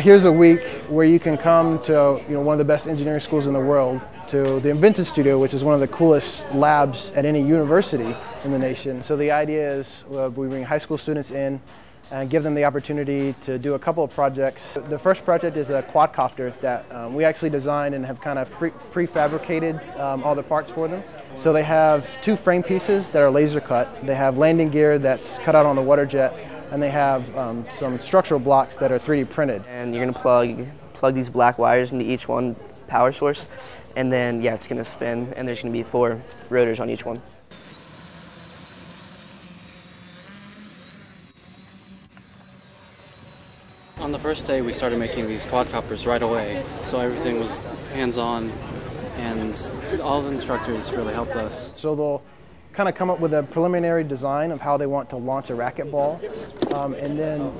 Here's a week where you can come to one of the best engineering schools in the world, to the Invention Studio, which is one of the coolest labs at any university in the nation. So the idea is we bring high school students in and give them the opportunity to do a couple of projects. The first project is a quadcopter that we actually designed and have kind of prefabricated all the parts for them. So they have two frame pieces that are laser cut. They have landing gear that's cut out on the water jet, and they have some structural blocks that are 3D printed. And you're gonna plug these black wires into each one power source, and then yeah, it's gonna spin, and there's gonna be 4 rotors on each one. On the first day, we started making these quadcopters right away, so everything was hands-on, and all the instructors really helped us. So they'll kind of come up with a preliminary design of how they want to launch a racquetball, and then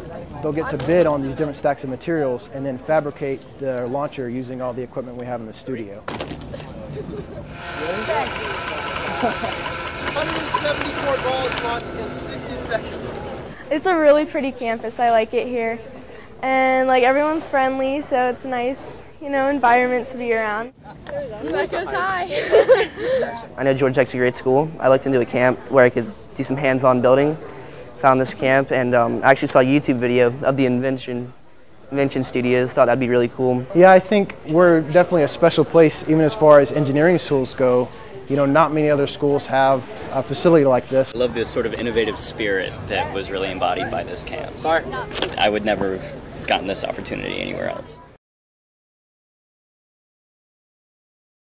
they'll get to bid on these different stacks of materials and then fabricate their launcher using all the equipment we have in the studio. 174 balls launched in 60 seconds. It's a really pretty campus. I like it here. And like everyone's friendly, so it's a nice, environment to be around. That goes high. I know Georgia Tech's a great school. I looked into a camp where I could do some hands-on building. Found this camp, and I actually saw a YouTube video of the Invention Studios. Thought that'd be really cool. Yeah, I think we're definitely a special place, even as far as engineering schools go. Not many other schools have a facility like this. I love this sort of innovative spirit that was really embodied by this camp. I would never have gotten this opportunity anywhere else.